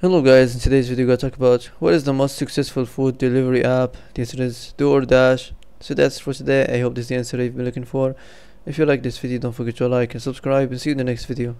Hello guys, in today's video we're going to talk about what is the most successful food delivery app. The answer is DoorDash. So that's for today. I hope this is the answer you've been looking for. If you like this video, don't forget to like and subscribe, and see you in the next video.